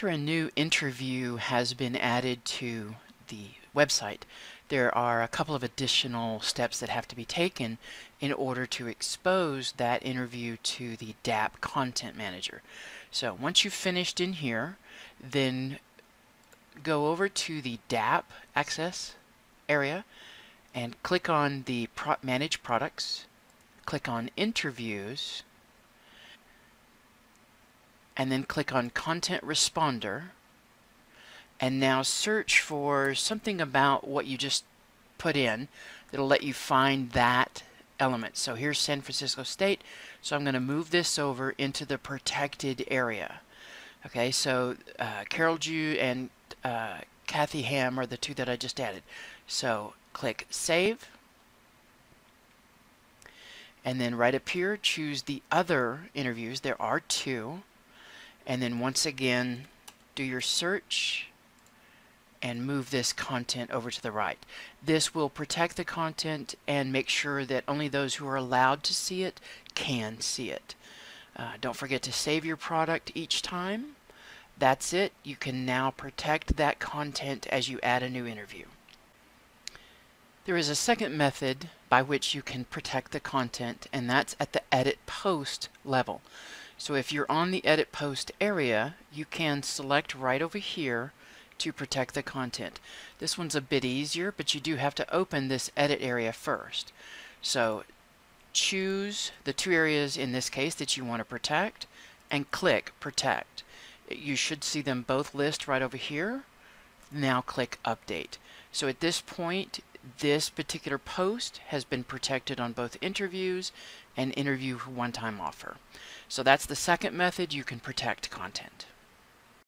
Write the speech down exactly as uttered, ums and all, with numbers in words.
after a new interview has been added to the website, there are a couple of additional steps that have to be taken in order to expose that interview to the D A P Content Manager. So once you've finished in here, then go over to the D A P access area and click on the Pro- Manage Products, click on Interviews, and then click on Content Responder, and now search for something about what you just put in that'll let you find that element. So here's San Francisco State, so I'm going to move this over into the protected area. Okay, so uh, Carol Jew and uh, Kathy Ham are the two that I just added. So click Save, and then right up here choose the other interviews. There are two, and then once again do your search and move this content over to the right. This will protect the content and make sure that only those who are allowed to see it can see it. Uh, don't forget to save your product each time. That's it. You can now protect that content as you add a new interview. There is a second method by which you can protect the content, and that's at the edit post level. So if you're on the edit post area, you can select right over here to protect the content. This one's a bit easier, but you do have to open this edit area first. So choose the two areas in this case that you want to protect and click Protect. You should see them both list right over here. Now click Update. So at this point, this particular post has been protected on both interviews and interview one-time offer. So that's the second method you can protect content.